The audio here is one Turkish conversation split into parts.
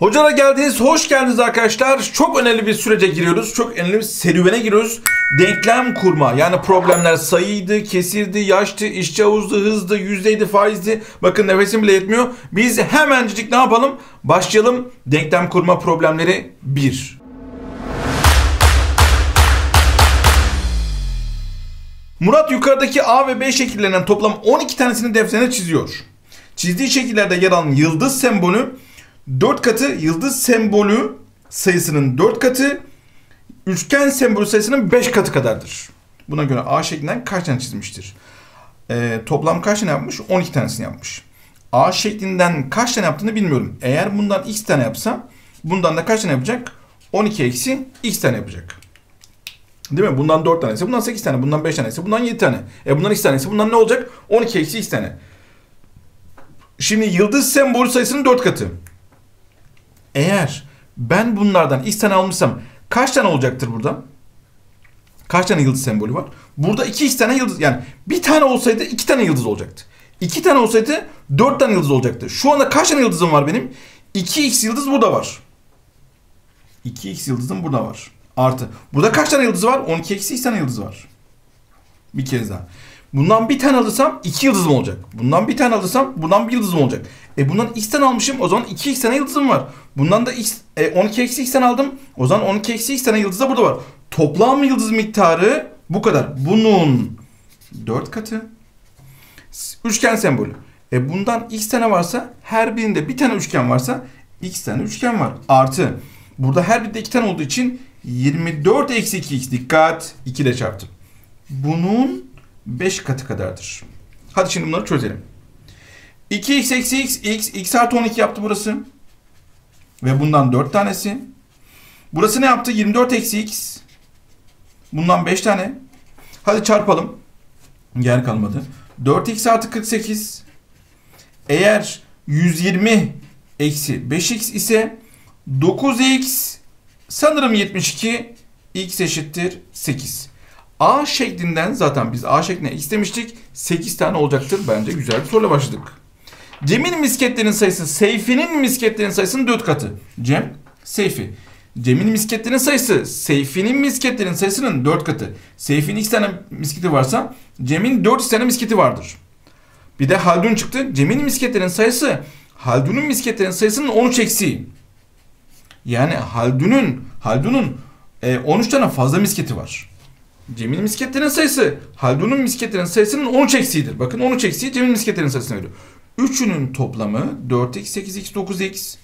Hocalara geldiniz, hoş geldiniz arkadaşlar. Çok önemli bir sürece giriyoruz, çok önemli bir serüvene giriyoruz. Denklem kurma, yani problemler sayıydı, kesirdi, yaştı, işçi havuzdu, hızdı, yüzdeydi, faizdi. Bakın nefesim bile yetmiyor. Biz hemencik ne yapalım? Başlayalım. Denklem kurma problemleri 1. Murat yukarıdaki A ve B şekillerinden toplam 12 tanesini defterine çiziyor. Çizdiği şekillerde yer alan yıldız sembolü 4 katı, yıldız sembolü sayısının 4 katı, üçgen sembolü sayısının 5 katı kadardır. Buna göre A şeklinden kaç tane çizmiştir? Toplam kaç tane yapmış? 12 tanesini yapmış. A şeklinden kaç tane yaptığını bilmiyorum. Eğer bundan x tane yapsa, bundan da kaç tane yapacak? 12 eksi x tane yapacak. Değil mi? Bundan 4 tanesi, bundan 8 tane, bundan 5 tanesi, bundan 7 tane. Bundan 2 tanesi, bundan ne olacak? 12 eksi x tane. Şimdi yıldız sembolü sayısının 4 katı. Eğer ben bunlardan x tane almışsam kaç tane olacaktır burada? Kaç tane yıldız sembolü var? Burada 2x tane yıldız, yani bir tane olsaydı 2 tane yıldız olacaktı. 2 tane olsaydı 4 tane yıldız olacaktı. Şu anda kaç tane yıldızım var benim? 2x yıldız burada var. 2x yıldızım burada var. Artı. Burada kaç tane yıldız var? 12 eksi x tane yıldız var. Bir kez daha. Bundan bir tane alırsam 2 yıldızım olacak. Bundan bir tane alırsam bundan bir yıldızım olacak. Bundan x tane almışım, o zaman 2x tane yıldızım var. Bundan da 12 eksi x tane aldım. O zaman 12 eksi x tane yıldız da burada var. Toplam yıldız miktarı bu kadar. Bunun 4 katı. Üçgen sembolü. Bundan x tane varsa, her birinde bir tane üçgen varsa x tane üçgen var. Artı. Burada her birinde 2 tane olduğu için 24 eksi 2x. Dikkat. 2 ile çarptım. Bunun 5 katı kadardır. Hadi şimdi bunları çözelim. 2x eksi x, x artı 12 yaptı burası. Ve bundan 4 tanesi. Burası ne yaptı? 24 eksi x. Bundan 5 tane. Hadi çarpalım. Yer kalmadı. 4x artı 48. Eğer 120 eksi 5x ise 9x sanırım 72. X eşittir 8. A şeklinden, zaten biz A şekline x demiştik. 8 tane olacaktır. Bence güzel bir soruyla başladık. Cem'in misketlerinin sayısı Seyfi'nin misketlerinin sayısının 4 katı. Cem, Seyfi. Cem'in misketlerinin sayısı Seyfi'nin misketlerinin sayısının 4 katı. Seyfi'nin x tane misketi varsa Cem'in 4 tane misketi vardır. Bir de Haldun çıktı. Cem'in misketlerinin sayısı Haldun'un misketlerinin sayısının 13 eksiği. Yani Haldun'un 13 tane fazla misketi var. Cem'in misketlerinin sayısı Haldun'un misketlerinin sayısının 13 eksiğidir. Bakın 13 eksiği Cem'in misketlerinin sayısına veriyor. Üçünün toplamı 4x, 8x, 9x.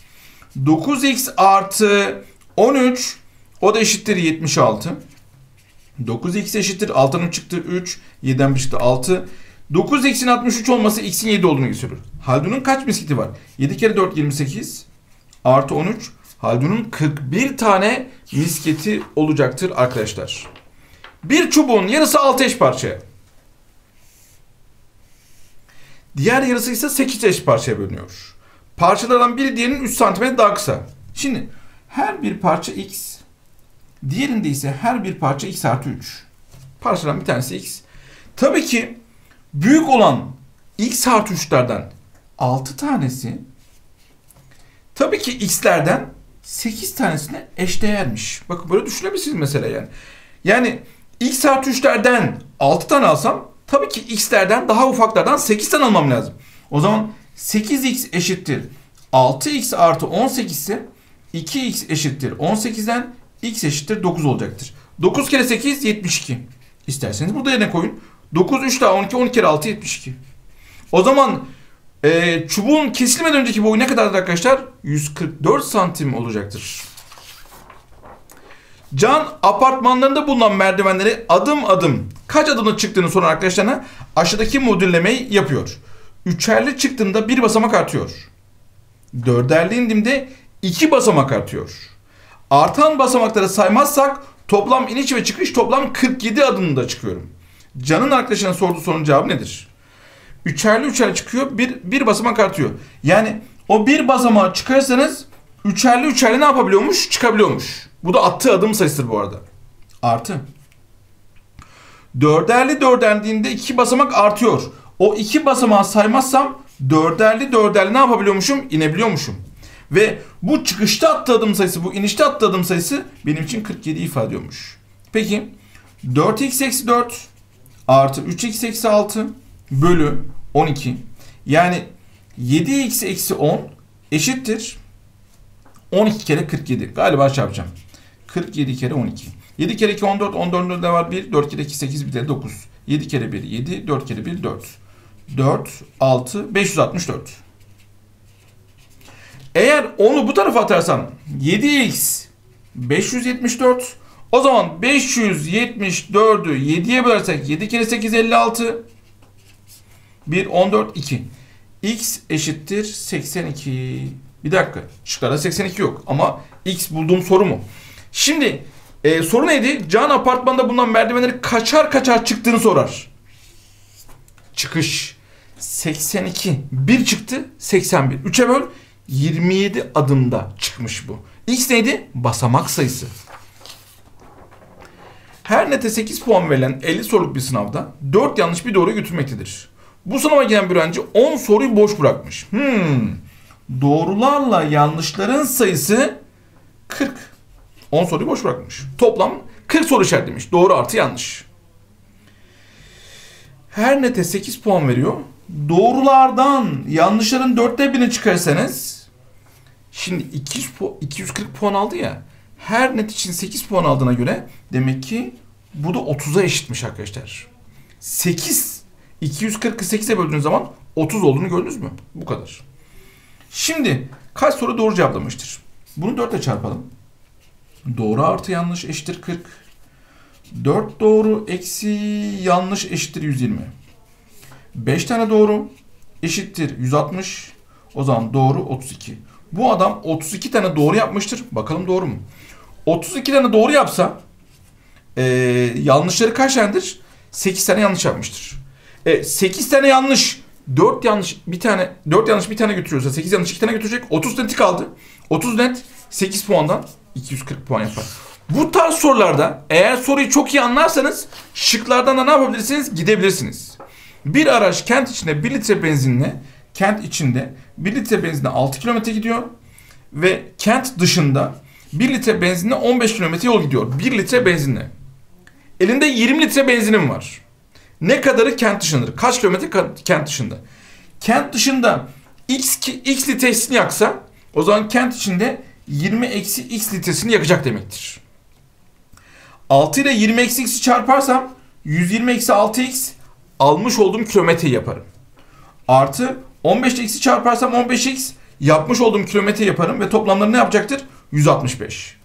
9x artı 13, o da eşittir 76. 9x eşittir 6'dan 3 çıktı 3, 7'den 1 çıktı 6. 9x'in 63 olması x'in 7 olduğunu gösteriyor. Haldun'un kaç misketi var? 7 kere 4 28 artı 13. Haldun'un 41 tane misketi olacaktır arkadaşlar. Bir çubuğun yarısı 6 eş parçaya, diğer yarısı ise 8 eş parçaya bölünüyor. Parçalardan biri diğerinin 3 cm daha kısa. Şimdi her bir parça x, diğerinde ise her bir parça x artı 3. Parçadan bir tanesi x. Tabii ki büyük olan x artı 3'lerden 6 tanesi, tabii ki x'lerden 8 tanesine eşdeğermiş. Bakın böyle düşünebilirsiniz mesela yani. Yani x artı 3'lerden 6 tane alsam, tabii ki x'lerden, daha ufaklardan 8 tane almam lazım. O zaman 8x eşittir 6x artı 18 ise 2x eşittir 18'den x eşittir 9 olacaktır. 9 kere 8 72. İsterseniz burada yerine koyun. 9, 3 daha 12, 12 kere 6 72. O zaman çubuğun kesilmeden önceki boyu ne kadardır arkadaşlar? 144 santim olacaktır. Can apartmanlarında bulunan merdivenleri adım adım kaç adımda çıktığını soran arkadaşlarına aşağıdaki modüllemeyi yapıyor. Üçerli çıktığımda bir basamak artıyor. Dörderli indiğimde 2 basamak artıyor. Artan basamakları saymazsak toplam iniş ve çıkış toplam 47 adımda çıkıyorum. Can'ın arkadaşına sorduğu sorunun cevabı nedir? Üçerli çıkıyor, bir basamak artıyor. Yani o bir basamağa çıkarsanız üçerli ne yapabiliyormuş? Çıkabiliyormuş. Bu da attığı adım sayısıdır bu arada. Artı. Dörderli dörderliğinde 2 basamak artıyor. O 2 basamağı saymazsam dörderli ne yapabiliyormuşum? İnebiliyormuşum. Ve bu çıkışta attığı adım sayısı, bu inişte attığı adım sayısı benim için 47 ifade ediyormuş. Peki 4x-4 artı 3x-6 bölü 12. Yani 7x-10 eşittir 12 kere 47. Galiba çarpacağım. 47 kere 12. 7 kere 2 14. 14'ün de var 1. 4 kere 2 8. Bir de 9. 7 kere 1 7. 4 kere 1 4. 4 6 564. Eğer 10'u bu tarafa atarsam 7x 574. O zaman 574'ü 7'ye bölersek 7 kere 8 56. 1 14 2. X eşittir 82. Bir dakika. Şıklarda 82 yok. Ama x bulduğum soru mu? Şimdi soru neydi? Can apartmanda bulunan merdivenleri kaçar kaçar çıktığını sorar. Çıkış 82. 1 çıktı 81. 3'e böl 27 adımda çıkmış bu. X neydi? Basamak sayısı. Her nete 8 puan verilen 50 soruluk bir sınavda 4 yanlış bir doğru götürmektedir. Bu sınava giren bir öğrenci 10 soruyu boş bırakmış. Doğrularla yanlışların sayısı 40. 10 soruyu boş bırakmış. Toplam 40 soru işaretlemiş. Doğru artı yanlış. Her nete 8 puan veriyor. Doğrulardan yanlışların 4'te 1'ini çıkarsanız, şimdi 240 puan aldı ya. Her net için 8 puan aldığına göre demek ki bu da 30'a eşitmiş arkadaşlar. 240'ı 8'e böldüğünüz zaman 30 olduğunu gördünüz mü? Bu kadar. Şimdi kaç soru doğru cevaplamıştır? Bunu 4 ile çarpalım. Doğru artı yanlış eşittir 40. 4 doğru eksi yanlış eşittir 120. 5 tane doğru eşittir 160. O zaman doğru 32. Bu adam 32 tane doğru yapmıştır. Bakalım doğru mu? 32 tane doğru yapsa yanlışları kaç tanedir? 8 tane yanlış yapmıştır. 8 tane yanlış, 4 yanlış bir tane götürüyorsa 8 yanlış 2 tane götürecek. 30 net kaldı. 30 net 8 puandan 240 puan yapar. Bu tarz sorularda eğer soruyu çok iyi anlarsanız şıklardan da ne yapabilirsiniz? Gidebilirsiniz. Bir araç kent içinde 1 litre benzinle 6 kilometre gidiyor ve kent dışında 1 litre benzinle 15 kilometre yol gidiyor. 1 litre benzinle. Elinde 20 litre benzinim var. Ne kadarı kent dışındadır? Kaç kilometre kent dışında? Kent dışında x litresini yaksa o zaman kent içinde 20-x litresini yakacak demektir. 6 ile 20-x'i çarparsam 120-6x almış olduğum kilometreyi yaparım. Artı 15 ile x'i çarparsam 15x yapmış olduğum kilometre yaparım ve toplamları ne yapacaktır? 165.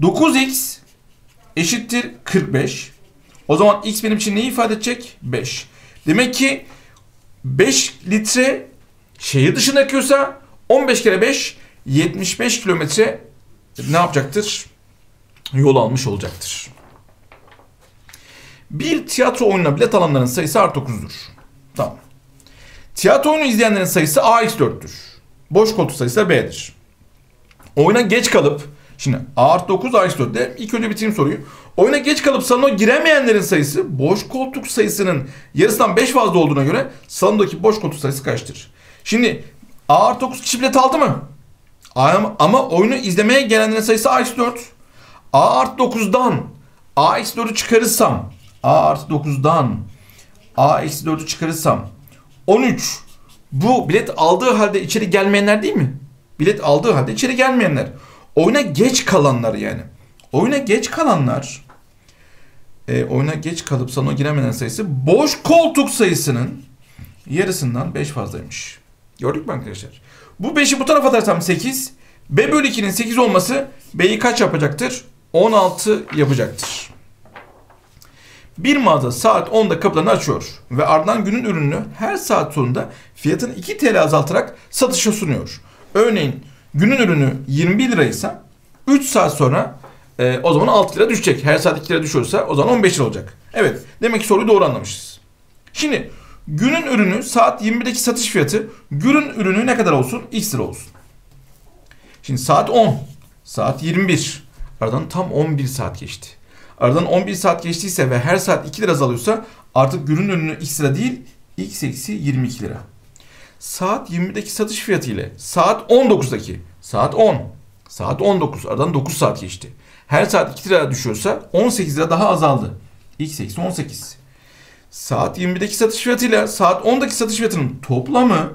9x eşittir 45. O zaman x benim için neyi ifade edecek? 5. Demek ki 5 litre şehir dışına akıyorsa 15 kere 5 75 kilometre ne yapacaktır? Yol almış olacaktır. Bir tiyatro oyununa bilet alanların sayısı artı 9'dur. Tamam. Tiyatro oyunu izleyenlerin sayısı AX4'tür. Boş koltuk sayısı da B'dir. Oyuna geç kalıp, şimdi A artı 9 AX4'te ilk önce bitireyim soruyu. Oyuna geç kalıp salona giremeyenlerin sayısı boş koltuk sayısının yarısından 5 fazla olduğuna göre salondaki boş koltuk sayısı kaçtır? Şimdi A artı 9 kişi bilet aldı mı? Ama oyunu izlemeye gelenlerin sayısı AX4. A artı 9'dan AX4'ü çıkarırsam, A artı 9'dan AX4'ü çıkarırsam 13. Bu bilet aldığı halde içeri gelmeyenler değil mi? Bilet aldığı halde içeri gelmeyenler. Oyuna geç kalanlar yani. Oyuna geç kalanlar, oyuna geç kalıp salona giremeyenlerin sayısı boş koltuk sayısının yarısından 5 fazlaymış. Gördük mü arkadaşlar? Bu 5'i bu tarafa atarsam 8. B bölü 2'nin 8 olması B'yi kaç yapacaktır? 16 yapacaktır. Bir mağaza saat 10'da kapılarını açıyor ve ardından günün ürününü her saat sonunda fiyatını 2 TL azaltarak satışa sunuyor. Örneğin günün ürünü 21 liraysa 3 saat sonra o zaman 6 lira düşecek. Her saat 2 lira düşüyorsa o zaman 15 lira olacak. Evet, demek ki soruyu doğru anlamışız. Şimdi günün ürünü saat 21'deki satış fiyatı günün ürünü ne kadar olsun? X lira olsun. Şimdi saat 10, saat 21. Aradan tam 11 saat geçti. Aradan 11 saat geçtiyse ve her saat 2 lira azalıyorsa artık günün ürünü x lira değil, x eksi 22 lira. Saat 21'deki satış fiyatı ile saat 19'daki Saat 10. Saat 19. Aradan 9 saat geçti. Her saat 2 lira düşüyorsa 18 lira daha azaldı. İlk 8 18. Saat 20'deki satış fiyatıyla saat 10'daki satış fiyatının toplamı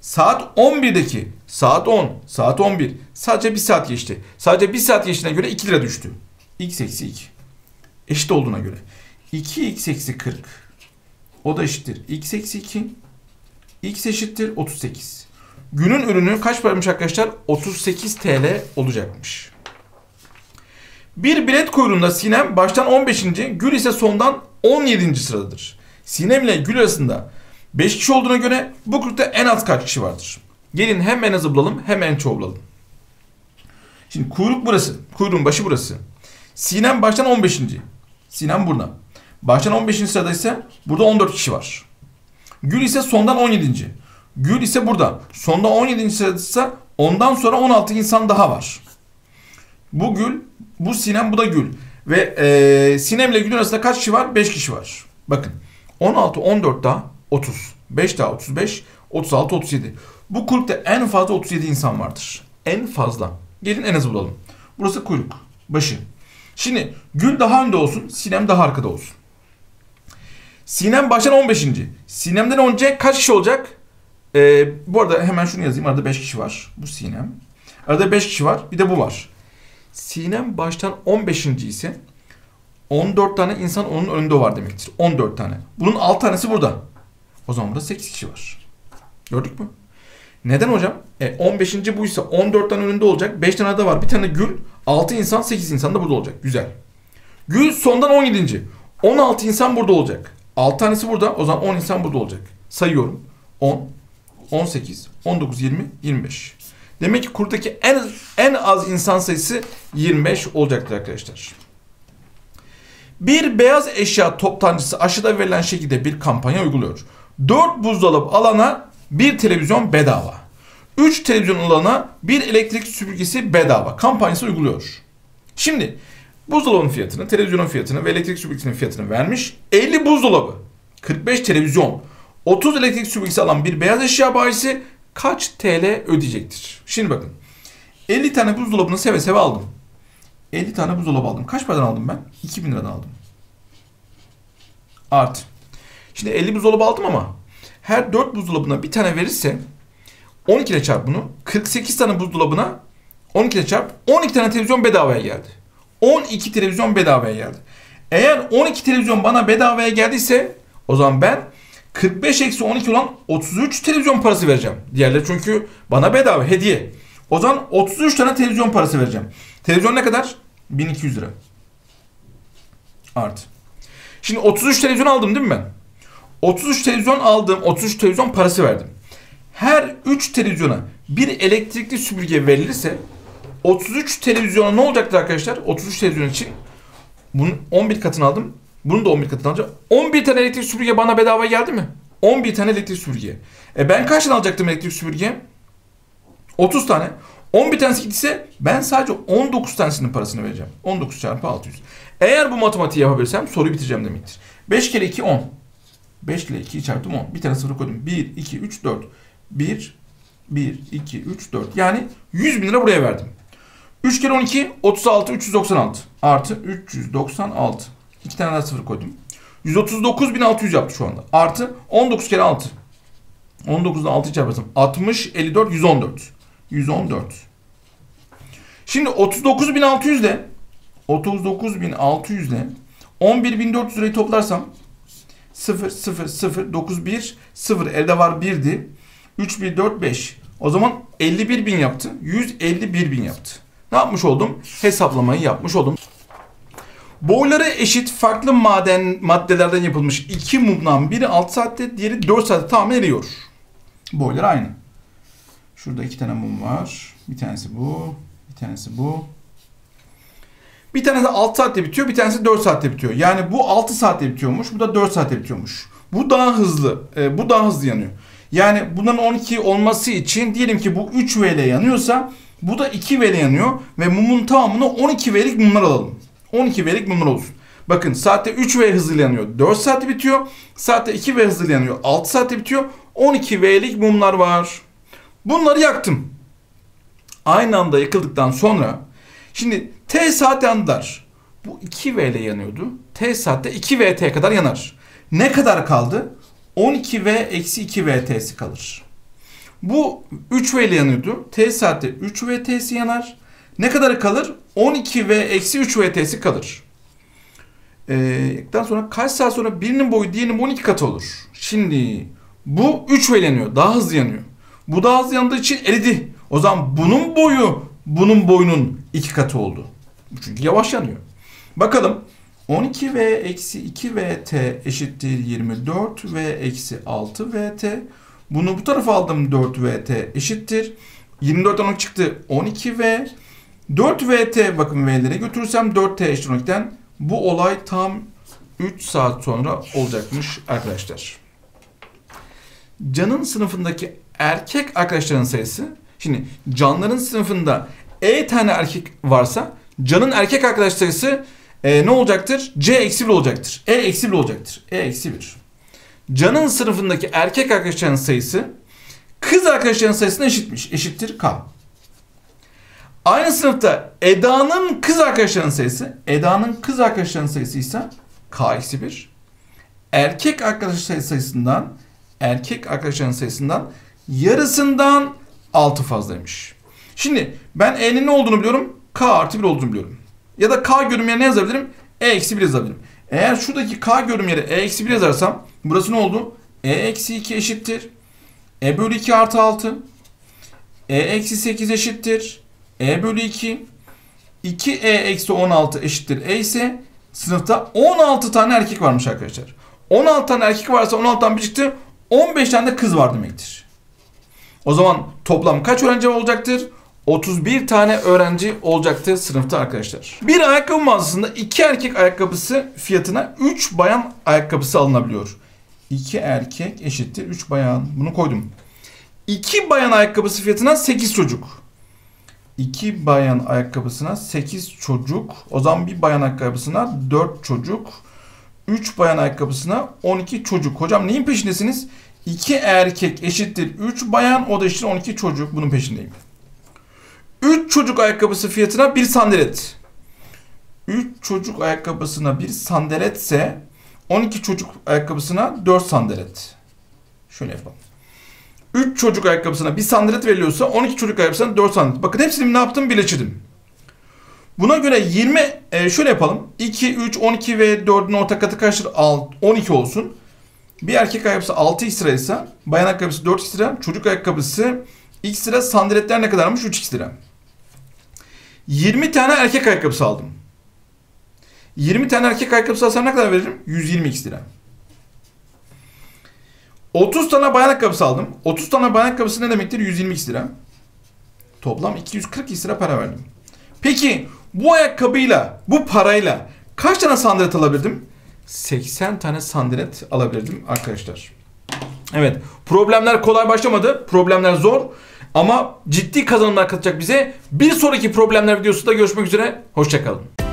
saat 11'deki saat 10, saat 11 sadece 1 saat geçti. Sadece 1 saat geçtiğine göre 2 lira düştü. X eksi 2. Eşit olduğuna göre. 2x eksi 40. O da eşittir. X eksi 2. X eşittir 38. Günün ürünü kaç paraymış arkadaşlar? 38 TL olacakmış. Bir bilet kuyruğunda Sinem baştan 15. Gül ise sondan 17. sıradadır. Sinem ile Gül arasında 5 kişi olduğuna göre bu grupta en az kaç kişi vardır? Gelin hem en azı bulalım hem en çoğu bulalım. Şimdi kuyruk burası. Kuyruğun başı burası. Sinem baştan 15. Sinem burada. Baştan 15. sırada ise burada 14 kişi var. Gül ise sondan 17. Gül ise burada. Sonda 17. sırada ise ondan sonra 16 insan daha var. Bu Gül, bu Sinem, bu da Gül. Ve Sinem ile Gül arasında kaç kişi var? 5 kişi var. Bakın 16, 14 daha 30. 5 daha 35, 36, 37. Bu kuyrukta en fazla 37 insan vardır. En fazla. Gelin en azı bulalım. Burası kuyruk başı. Şimdi Gül daha önde olsun, Sinem daha arkada olsun. Sinem baştan 15. Sinem'den önce kaç kişi olacak? Bu arada hemen şunu yazayım. Arada 5 kişi var. Bu Sinem. Arada 5 kişi var. Bir de bu var. Sinem baştan 15. ise 14 tane insan onun önünde var demektir. 14 tane. Bunun 6 tanesi burada. O zaman burada 8 kişi var. Gördük mü? Neden hocam? 15. buysa 14 tane önünde olacak. 5 tane de var. Bir tane Gül. 6 insan, 8 insan da burada olacak. Güzel. Gül sondan 17. 16 insan burada olacak. 6 tanesi burada. O zaman 10 insan burada olacak. Sayıyorum. 10, 18, 19, 20, 25. Demek ki kurudaki en az insan sayısı 25 olacaktır arkadaşlar. Bir beyaz eşya toptancısı aşağıda verilen şekilde bir kampanya uyguluyor. 4 buzdolabı alana 1 televizyon bedava. 3 televizyon alana 1 elektrik süpürgesi bedava kampanyası uyguluyor. Şimdi buzdolabının fiyatını, televizyonun fiyatını ve elektrik süpürgesinin fiyatını vermiş. 50 buzdolabı, 45 televizyon, 30 elektrik süpürgesi alan bir beyaz eşya bayisi kaç TL ödeyecektir? Şimdi bakın. 50 tane buzdolabını seve seve aldım. 50 tane buzdolabı aldım. Kaç paradan aldım ben? 2000 liradan aldım. Artı. Şimdi 50 buzdolabı aldım ama her 4 buzdolabına bir tane verirse 12 ile çarp bunu. 48 tane buzdolabına 12 ile çarp. 12 tane televizyon bedavaya geldi. 12 televizyon bedavaya geldi. Eğer 12 televizyon bana bedavaya geldiyse o zaman ben 45-12 olan 33 televizyon parası vereceğim. Diğerleri çünkü bana bedava hediye. O zaman 33 tane televizyon parası vereceğim. Televizyon ne kadar? 1200 lira. Artı. Şimdi 33 televizyon aldım değil mi ben? 33 televizyon aldım. 33 televizyon parası verdim. Her 3 televizyona bir elektrikli süpürge verilirse 33 televizyona ne olacaktır arkadaşlar? 33 televizyon için bunun 11 katını aldım. Bunu da 11 katına alacağım. 11 tane elektrik süpürge bana bedava geldi mi? 11 tane elektrik süpürge. Ben kaçtan alacaktım elektrik süpürge? 30 tane. 11 tanesi gitse ben sadece 19 tanesinin parasını vereceğim. 19 çarpı 600. Eğer bu matematiği yapabilirsem soruyu bitireceğim demektir. 5 kere 2 10. 5 kere 2'yi çarptım 10. Bir tane sıfır koydum. 1, 2, 3, 4. 1, 2, 3, 4. Yani 100 bin lira buraya verdim. 3 kere 12, 36, 396. Artı 396. 2 tane daha sıfır koydum. 139.600 yaptı şu anda. Artı 19 kere 6. 19'dan 6'yı çarparsam 60, 54, 114. 114. Şimdi 39.600 ile 11.400 lirayı toplarsam 0, 0, 0, 9, 1, 0. Elde var 1'di. 3, 1, 4, 5. O zaman 51.000 yaptı. 151.000 yaptı. Ne yapmış oldum? Hesaplamayı yapmış oldum. Boyları eşit farklı maddelerden yapılmış iki mumdan biri 6 saatte diğeri 4 saatte tamir eriyor. Boyları aynı. Şurada iki tane mum var. Bir tanesi bu. Bir tanesi bu. Bir tanesi 6 saatte bitiyor. Bir tanesi 4 saatte bitiyor. Yani bu 6 saatte bitiyormuş. Bu da 4 saatte bitiyormuş. Bu daha hızlı. Bu daha hızlı yanıyor. Yani bunların 12 olması için diyelim ki bu 3 V ile yanıyorsa bu da 2 V ile yanıyor. Ve mumun tamamını 12 V'lik mumlar alalım. 12 V'lik mumlar olsun. Bakın saatte 3 V hızıyla yanıyor. 4 saatte bitiyor. Saatte 2 V hızıyla yanıyor. 6 saatte bitiyor. 12 V'lik mumlar var. Bunları yaktım. aynı anda yakıldıktan sonra, şimdi T saat yandılar. Bu 2V ile yanıyordu. T saatte 2VT kadar yanar. Ne kadar kaldı? 12V eksi 2VT'si kalır. Bu 3V ile yanıyordu. T saatte 3VT'si yanar. Ne kadar kalır? 12V eksi 3VT'si kalır. Daha sonra kaç saat sonra birinin boyu diğerinin 12 katı olur. Şimdi bu 3V ile yanıyor. Daha hızlı yanıyor. Bu daha hızlı yandığı için eridi. O zaman bunun boyu bunun boyunun 2 katı oldu. Çünkü yavaş yanıyor. Bakalım. 12V eksi 2VT eşittir 24V eksi 6VT. Bunu bu tarafa aldım, 4VT eşittir. 24'ten 12 çıktı, 12V. 4VT, bakın V'lere götürürsem 4T eşittir 12'den. Bu olay tam 3 saat sonra olacakmış arkadaşlar. Can'ın sınıfındaki erkek arkadaşların sayısı. Şimdi Can'ların sınıfında E tane erkek varsa Can'ın erkek arkadaş sayısı ne olacaktır? C eksi 1 olacaktır. E eksi 1 olacaktır. E eksi 1. Can'ın sınıfındaki erkek arkadaşların sayısı kız arkadaşların sayısına eşitmiş. Eşittir K. Aynı sınıfta Eda'nın kız arkadaşlarının sayısı, ise K eksi 1. Erkek arkadaş sayısından, yarısından 6 fazlaymış. Şimdi ben E'nin ne olduğunu biliyorum. K artı 1 olduğunu biliyorum. Ya da K görünmeyen ne yazabilirim? E eksi 1 yazabilirim. Eğer şuradaki K görünmeyene E eksi 1 yazarsam burası ne oldu? E eksi 2 eşittir. E bölü 2 artı 6. E eksi 8 eşittir. E bölü 2. 2E eksi 16 eşittir E ise sınıfta 16 tane erkek varmış arkadaşlar. 16 tane erkek varsa 16'dan bir çıktı. 15 tane de kız var demektir. O zaman toplam kaç öğrenci olacaktır? 31 tane öğrenci olacaktı sınıfta arkadaşlar. Bir ayakkabı mağazasında 2 erkek ayakkabısı fiyatına 3 bayan ayakkabısı alınabiliyor. 2 erkek eşittir 3 bayan. Bunu koydum. 2 bayan ayakkabısı fiyatına 8 çocuk. 2 bayan ayakkabısına 8 çocuk. O zaman 1 bayan ayakkabısına 4 çocuk. 3 bayan ayakkabısına 12 çocuk. Hocam neyin peşindesiniz? 2 erkek eşittir 3 bayan. O da eşittir 12 çocuk. Bunun peşindeyim. 3 çocuk ayakkabısı fiyatına 1 sandalet. 3 çocuk ayakkabısına 1 sandaletse 12 çocuk ayakkabısına 4 sandalet. Şöyle yapalım. 3 çocuk ayakkabısına 1 sandalet veriliyorsa 12 çocuk ayakkabısına 4 sandalet. Bakın hepsini ne yaptım? Birleştirdim. Buna göre 20 şöyle yapalım. 2, 3, 12 ve 4'ün ortak katı kaçtır? 12 olsun. Bir erkek ayakkabısı 6 x liraysa, bayan ayakkabısı 4 x lira, çocuk ayakkabısı x lira, sandaletler ne kadarmış? 3 x lira. 20 tane erkek ayakkabısı aldım. 20 tane erkek ayakkabısı alsam ne kadar veririm? 120 x lira. 30 tane bayan ayakkabısı aldım. 30 tane bayan ayakkabısı ne demektir? 120 lira. Toplam 240 lira para verdim. Peki bu ayakkabıyla, bu parayla kaç tane sandalet alabilirdim? 80 tane sandalet alabilirdim arkadaşlar. Evet, problemler kolay başlamadı. Problemler zor ama ciddi kazanımlar katacak bize. Bir sonraki problemler videosunda görüşmek üzere. Hoşça kalın.